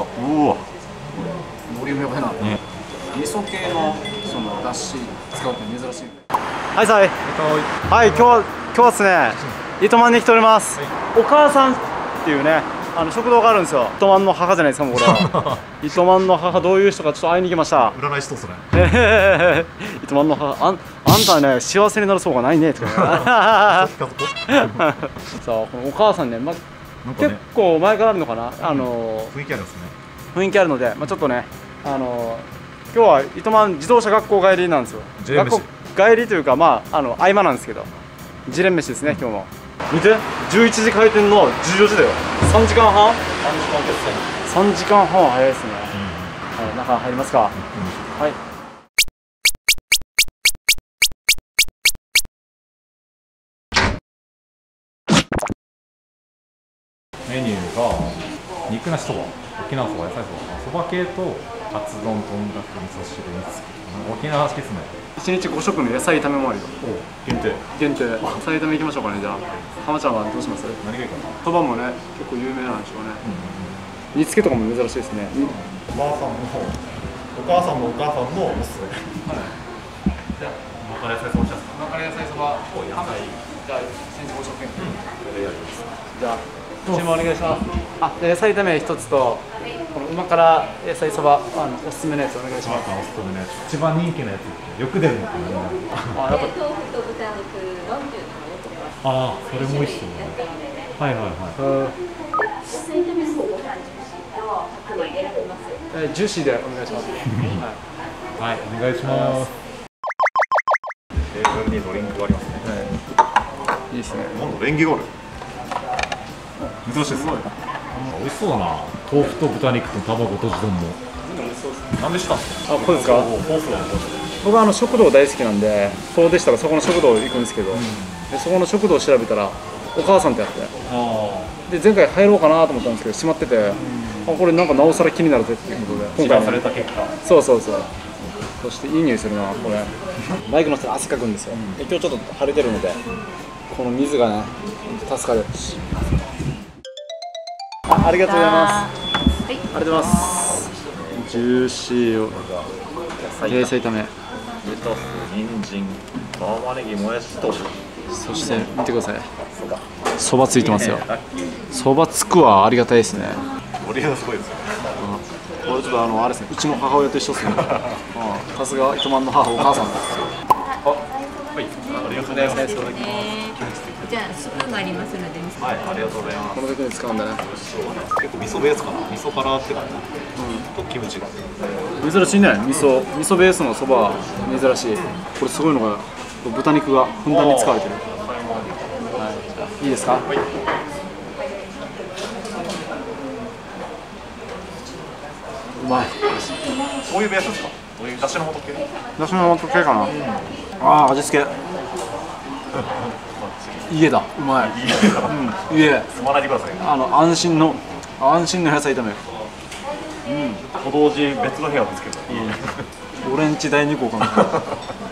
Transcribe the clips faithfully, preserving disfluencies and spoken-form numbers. は。うわ、ボリュームやばいな。ね、味噌系のそのだし使うって珍しい。はいさい。はい、今日は今日はですね、糸満に来ております。お母さんっていうね、あの食堂があるんですよ。糸満の母じゃないですか、もうこれは。糸満の母どういう人かちょっと会いに来ました。占い師とそれ。糸満の母、あんあんたね幸せになるそうがないねとか。さあ、このお母さんね、ま。結構前からあるのかな、あの雰囲気あるんですね。雰囲気あるので、まあちょっとね、あの今日は糸満自動車学校帰りなんですよ。学校帰りというか、まああの合間なんですけど、ジレン飯ですね今日も。見て、じゅういちじ開店のじゅうよじだよ。さんじかんはん？ さん 時間半早いですね。はい、中入りますか。はい。メニューが肉なしそば、沖縄そば、野菜そば、そば系とカツ丼、とんかつ、味噌汁、煮つけ、沖縄式ですね。一日五食の野菜炒めもあるよ。限定。限定。野菜炒めいきましょうかね。じゃあ、浜ちゃんはどうします？何がいいかな。そばもね、結構有名なんでしょうね。煮つけとかも珍しいですね。お母さんの、お母さんのお母さんのおすすめ。じゃあ、まかれ野菜そばしますか。まかれ野菜そば、お野菜。じゃあ、一日五食。じゃあ。注文お願いします。あ、野菜炒め一つと、このうま辛野菜そば、あのおすすめのやつお願いします。おすすめのやつ、一番人気のやつ、よく出るんですよね。あ、やっぱ。あ、それも美味しい。はいはいはい。え、ジューシーでお願いします。はい、お願いします。テーブルにドリンクがありますね。いいですね。なんだ、レンゲがある。珍しいですね。美味しそうだな。豆腐と豚肉と卵とじ丼も。何でした？あ、これですか。僕はあの食堂大好きなんで、遠出したらそこの食堂行くんですけど、でそこの食堂を調べたらお母さんってあって、で前回入ろうかなと思ったんですけど閉まってて、あ、これなんかなおさら気になるぜっていうことで。今回された結果。そうそうそう。そしていい匂いするなこれ。バイク乗ったら汗かくんですよ。今日ちょっと晴れてるので、この水がね助かる。ありがとうございます。はい、ありがとうございます。ジューシーを。野菜炒め。レタス、人参、玉ねぎ、もやしと。そして見てください。そばついてますよ。そばつくはありがたいですね。ボリュームすごいですね。これちょっとあのあれですね。うちの母親と一緒ですね。さすが糸満の母お母さんです。あ、はい。ありがとうございます。じゃあスプーンがありますので。はい、ありがとうございます。この時に使うんだね。結構味噌ベースかな。味噌辛って感じ。うん。とキムチが。珍しいね。味噌味噌ベースのそば珍しい。これすごいのが豚肉がふんだんに使われてる。いいですか。はい。うまい。そういうベースですか。そういう出汁の素系。出汁の素系かな。ああ、味付け。家だ、うまい。うん、家。すまないでください。あの安心の、安心の野菜炒め。うん、お同時、別の部屋ですけど。俺んち第二項かな。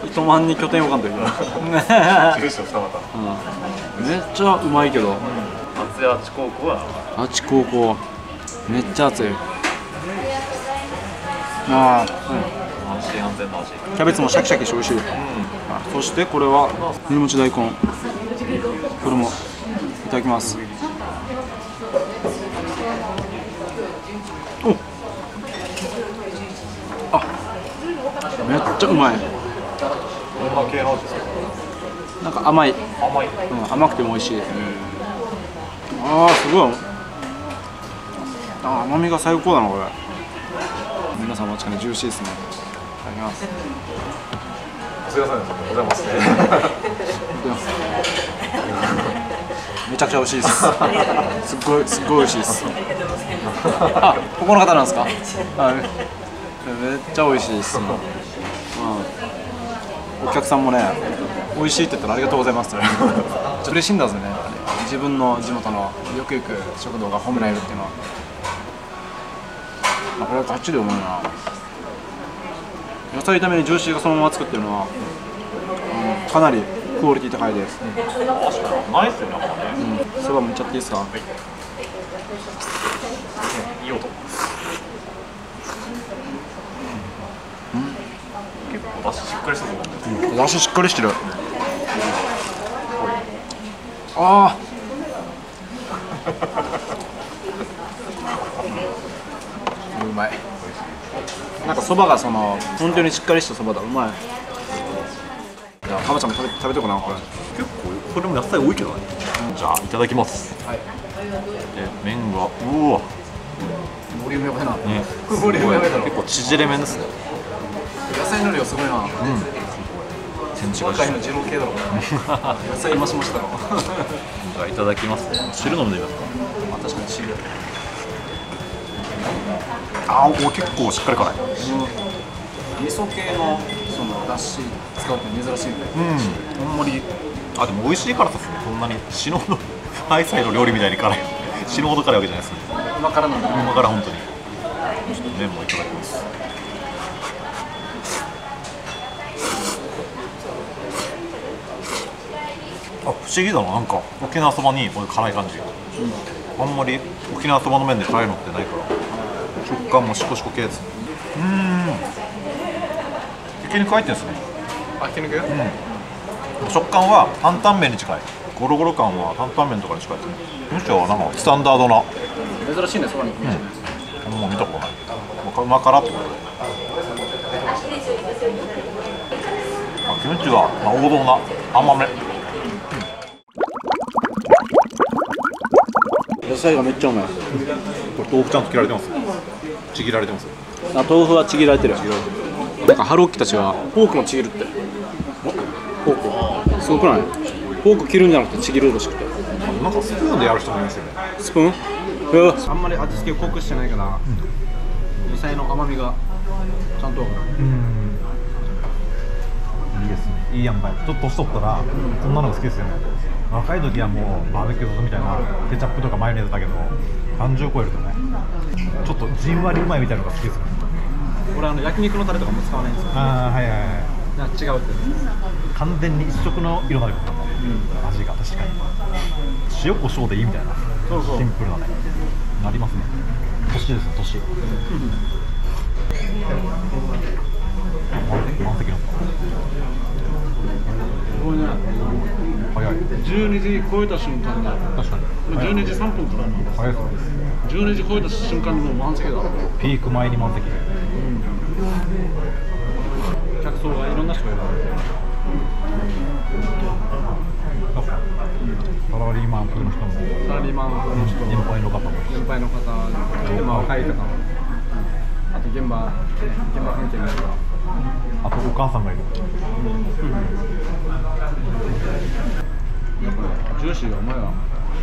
糸満に拠点をかんといけない。住所二股。うん。めっちゃうまいけど。熱いあち高校は。あち高校。めっちゃ熱い。ああ。キャベツもシャキシャキして美味しい。そしてこれは煮もち大根。これもいただきます。お、あ、めっちゃうまい。なんか甘い。甘い。うん、甘くても美味しい。ああ、すごい。あ、甘みが最高だなこれ。皆さんも確かにジューシーですね。いただきます。お邪魔して。めちゃくちゃ美味しいです。すっごいすっごい美味しいです。あ、ここの方なんですか。はい。めっちゃ美味しいです。うん。お客さんもね、美味しいって言ったらありがとうございます。嬉しいんだぜね。自分の地元のよく行く食堂が褒められるっていうのは。あ、これはガチでうまいな。野菜炒めにジューシーがそのまま作ってるのは、うん、かなりクオリティ高いです。ないですよね、うん。そばもいっちゃっていいですか。はい、いい音。だししっかりしてる。ああうまい。なんかそばがその本当にしっかりしたそばだ。うまい。かまちゃんも食べ食べてこな。これ結構これも野菜多いけどね。じゃあいただきます。はい。え、麺がうわボリュームやばいな。ボリュームやばいだろ。結構縮れ麺ですね。野菜の量すごいな。うん。今回の二郎系だろ。野菜増しましたろ。じゃあいただきます。汁飲んでみますか。まあ確かに汁。ああ、これ結構しっかり辛い。味噌系のそのだし使うって珍しいね。うん。あんまり、あでも美味しいからですね。そんなに死ぬほどハイサイの料理みたいに辛い。死ぬほど辛いわけじゃないですね。今からの。今から本当に。ちょっと麺もいただきます。あ、不思議だな、なんか沖縄そばにこれ辛い感じ、うん、あんまり沖縄そばの麺で辛いのってないから食感もシコシコ系ですね。うーん、ひき肉入ってるんですね。あ、ひき肉、うん、食感は担々麺に近い。ゴロゴロ感は担々麺とかに近いですね。むしろなんかスタンダードな珍しいね、そばに行くんですね、うん、もう見たことない。うま辛ってことでキムチが王道な甘め。野菜がめっちゃうまい。これ豆腐ちゃんと切られてます。ちぎられてます。あ、豆腐はちぎられてる。なんかハローキたちがフォークもちぎるって。フォーク。すごくない？フォーク切るんじゃなくてちぎるらしくて。なんかスプーンでやる人もいますよね。スプーン？うん。あんまり味付けを濃くしてないから、うん、野菜の甘みがちゃんと。うん。いいですね。いいやんばい。ちょっと年取ったら、うん、こんなのが好きですよね。若い時はもうバーベキューソースみたいなケチャップとかマヨネーズだけど、さんじゅう超えるとねちょっとじんわりうまいみたいなのが好きですね。俺あの焼肉のタレとかも使わないんですよ、ね、ああはいはいはい。違うって完全に一色の色になることだね、うん、味が。確かに塩コショウでいいみたいな。そうそうシンプルなねなりますね。年ですよ年。満席なんだ。すごいね。早い。じゅうにじ超えた瞬間に。確かに。じゅうにじさんぷんくらいなんです。早いです。じゅうにじ超えた瞬間にもう満席だ。ピーク前に満席。うん、客層がいろんな人がいる。サラリーマンの人も。サラリーマンの人も。年配の方も。年配の方、まあ若い方も。あと現場、現場関係の人が。あとお母さんがいる。うんジューシーがうまいわ。う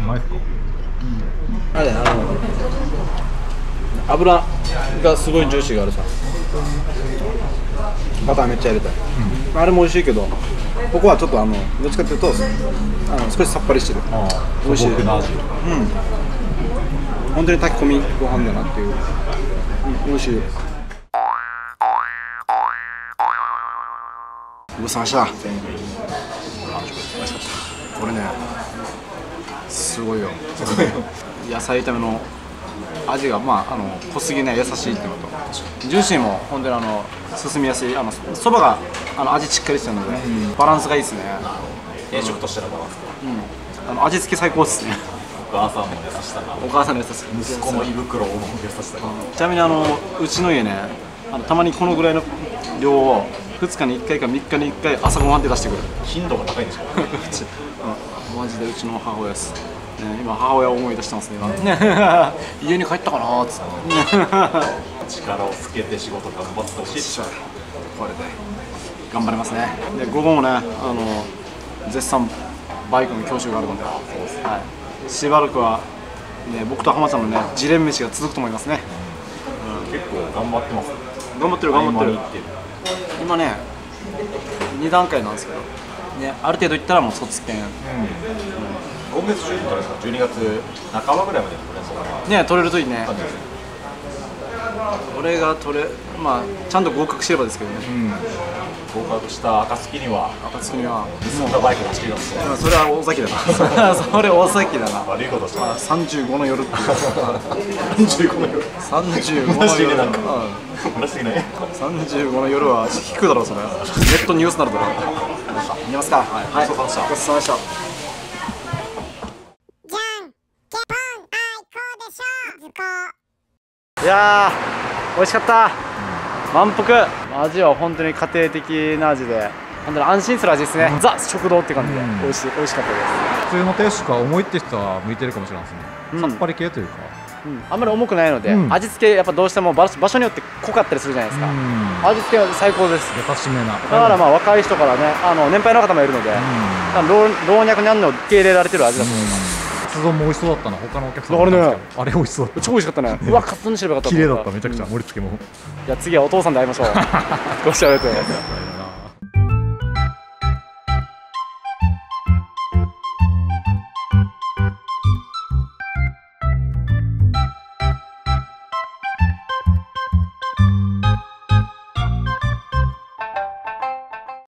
まいっすか。うん、あれあの油がすごいジューシーがあるさ。バターめっちゃ入れたい、うん、あれも美味しいけどここはちょっとあのどっちかっていうとあの少しさっぱりしてる。ああ美味しい。素朴な味。うん、本当に炊き込みご飯だなっていう、うん、美味しいです。ごちそうさまでした。これね、すごいよ。野菜炒めの味が、まあ、あの濃すぎない優しいっていうのとジューシーも本当にあの進みやすい。あのそばがあの味しっかりしてるので、ね、うん、バランスがいいですね。定食としてのバランス、うん、あの味付け最高ですね。お母さんも優しさが。お母さんの優しさ、息子の胃袋を思う優しさが。ちなみにあのうちの家ね、あのたまにこのぐらいの量をふつかにいっかいかみっかにいっかい朝ごはんで出してくる。頻度が高いんでしょう。マジでうちの母親です、ね、今母親を思い出してますね。家に帰ったかなーっつって力をつけて仕事頑張ってほしいっしょ。これで頑張りますね。で午後もね、あの絶賛バイクの教習があるので、はい、しばらくは、ね、僕と浜ちゃんのねジレン飯が続くと思いますね、うん、結構頑張ってます。頑張ってる頑張ってる。今ね、に段階なんですけど、ね、ある程度いったらもう卒検、今月中に取れるんですか、じゅうにがつなかばぐらいまで取れるんですかね、取れるといいね、これが取れ、まあ、ちゃんと合格すればですけどね、うん、合格した暁には、暁には、盗んだバイク走り出す、それは大崎だな、それ大崎だな、悪いことしたな、さんじゅうごの夜っていう、さんじゅうごの夜、さんじゅうごの夜、話しすぎない、さんじゅうごの夜は引くだろ、それ、ネットニュースになるだろ、見ますか、はい、ごちそうさまでした。いやー、美味しかった、満腹、味は本当に家庭的な味で、本当に安心する味ですね、うん、ザ・食堂って感じで、美味しい、美味しかったです。普通の定食は重いって人は向いてるかもしれないですね、うん、さっぱり系というか、うん、あんまり重くないので、うん、味付け、やっぱどうしても場所によって濃かったりするじゃないですか、うん、味付けは最高です、優しめな。だからまあ若い人からね、あの年配の方もいるので、うん、老若男女受け入れられてる味だと思います。うん、カツ丼も美味しそうだったな、他のお客さんもあれね、あれ美味しそうだった、超美味しかったね、うわ、カツ丼にすればよかった、綺麗だった、めちゃくちゃ盛り付けも。じゃあ次はお父さんで会いましょう。ご視聴ありがとうございます。